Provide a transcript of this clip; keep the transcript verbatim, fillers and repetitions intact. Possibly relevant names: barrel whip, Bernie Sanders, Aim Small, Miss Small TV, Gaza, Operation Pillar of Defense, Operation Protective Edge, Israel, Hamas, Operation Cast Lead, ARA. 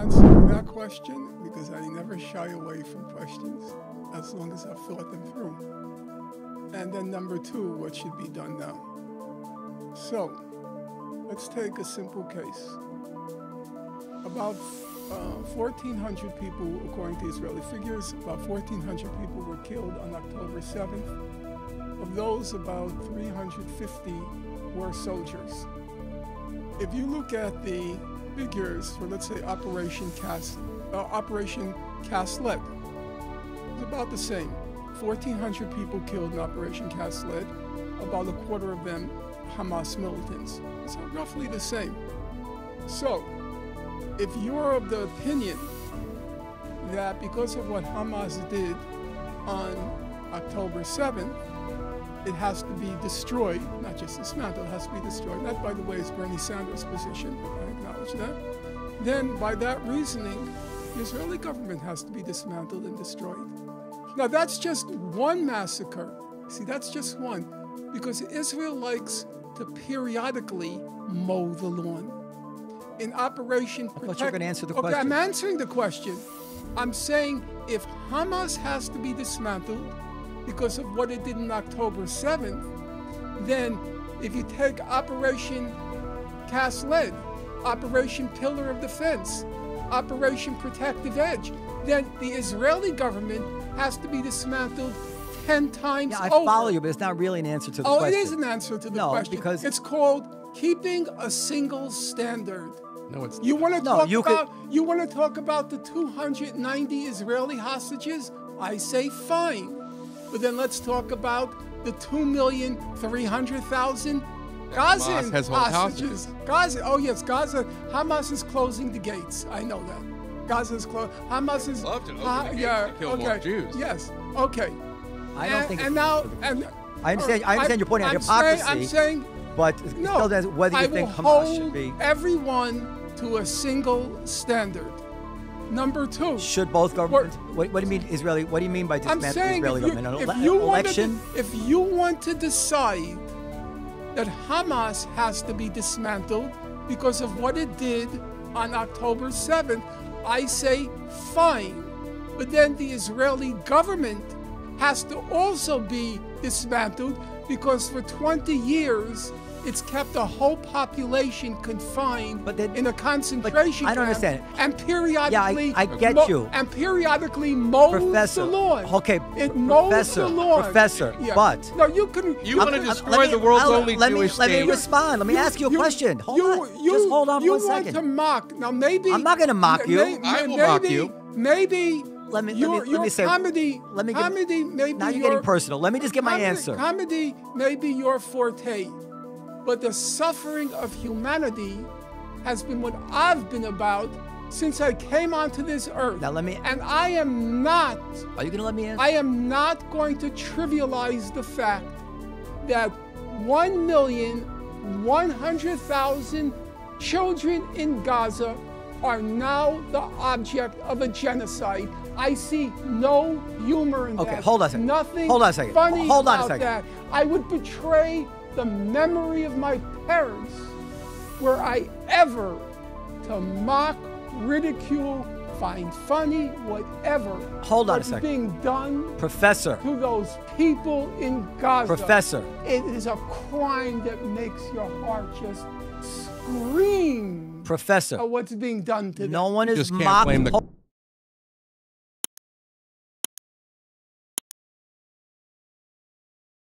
answer that question because I never shy away from questions as long as I've thought them through. And then number two, what should be done now? So, let's take a simple case. About uh, fourteen hundred people, according to Israeli figures, about fourteen hundred people were killed on October seventh. Of those, about three hundred fifty were soldiers. If you look at the figures for, let's say, Operation Cast, uh, Operation Cast Lead, it's about the same. fourteen hundred people killed in Operation Cast Lead, about a quarter of them Hamas militants. So roughly the same. So, if you're of the opinion that because of what Hamas did on October seventh, it has to be destroyed, not just dismantled, it has to be destroyed. That, by the way, is Bernie Sanders' position, I acknowledge that. Then, by that reasoning, the Israeli government has to be dismantled and destroyed. Now, that's just one massacre. See, that's just one. Because Israel likes to periodically mow the lawn. In Operation Protective Edge. I thought you were going to answer the question. Okay, I'm answering the question. I'm saying if Hamas has to be dismantled because of what it did on October seventh, then if you take Operation Cast Lead, Operation Pillar of Defense, Operation Protective Edge, then the Israeli government has to be dismantled ten times yeah, I over. Follow you, but it's not really an answer to the oh, question. Oh, it is an answer to the no, question. Because it's called keeping a single standard. No, it's you want to no, talk you about could... you want to talk about the two hundred ninety Israeli hostages? I say fine, but then let's talk about the two million three hundred thousand Gazan has hostages. Gaza. Oh yes, Gaza. Hamas is closing the gates. I know that. Gaza is closed. Hamas is. Love to ha yeah. Kill okay. More Jews. Yes. Okay. I don't and, think. And now, and, I understand. I understand I, your point on hypocrisy. I'm saying, but no, still whether you I think will Hamas hold should be everyone to a single standard. Number two, should both governments? What, what do you mean, Israeli? What do you mean by dismantling the Israeli if you, government? An if you election? Want to, if you want to decide that Hamas has to be dismantled because of what it did on October seventh, I say fine. But then the Israeli government has to also be dismantled because for twenty years it's kept a whole population confined but that, in a concentration camp. I don't understand it. And periodically, yeah, I, I get you. And periodically molds the lawn. Okay, it molds the lawn. Professor, yeah. But no, you can. You want to destroy let me, the world's I'll, only let Jewish me, state? Let me respond. Let me you, ask you a you, question. Hold you, on. You, Just hold on you one second. You want to mock? Now maybe I'm not going to mock you. May, I will maybe, mock you. Maybe. Let me, your, let me, let me say, comedy, let me comedy give, maybe now you're your, getting personal. Let me just get comedy, my answer. Comedy may be your forte, but the suffering of humanity has been what I've been about since I came onto this earth. Now let me. And I am not. Are you going to let me answer? I am not going to trivialize the fact that one million one hundred thousand children in Gaza are now the object of a genocide. I see no humor in okay, that. Okay, hold on a second. Nothing hold on a second. funny hold on about a second. that. I would betray the memory of my parents were I ever to mock, ridicule, find funny, whatever. Hold on a second. Being done Professor. To those people in Gaza. Professor. It is a crime that makes your heart just scream. Professor, oh, what's being done to them? No one is mocking.